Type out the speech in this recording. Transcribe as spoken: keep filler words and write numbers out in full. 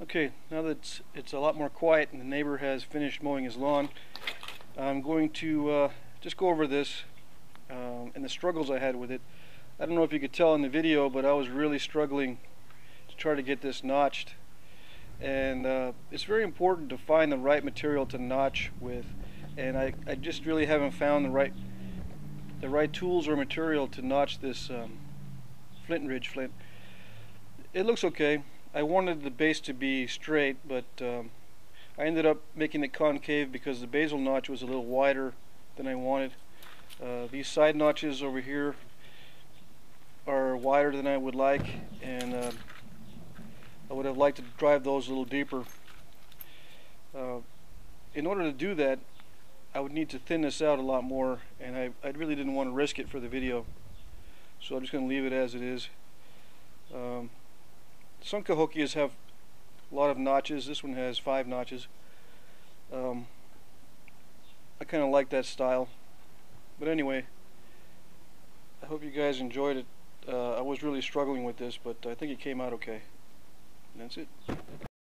Okay, now that it's, it's a lot more quiet and the neighbor has finished mowing his lawn, I'm going to uh, just go over this um, and the struggles I had with it. I don't know if you could tell in the video, but I was really struggling to try to get this notched, and uh, it's very important to find the right material to notch with, and I, I just really haven't found the right the right tools or material to notch this um, Flint Ridge flint. It looks okay. I wanted the base to be straight, but um, I ended up making it concave because the basal notch was a little wider than I wanted. Uh, these side notches over here are wider than I would like, and uh, I would have liked to drive those a little deeper. Uh, in order to do that, I would need to thin this out a lot more, and I, I really didn't want to risk it for the video, so I'm just going to leave it as it is. Um, Some Cahokias have a lot of notches. This one has five notches. Um, I kind of like that style. But anyway, I hope you guys enjoyed it. Uh, I was really struggling with this, but I think it came out okay. And that's it.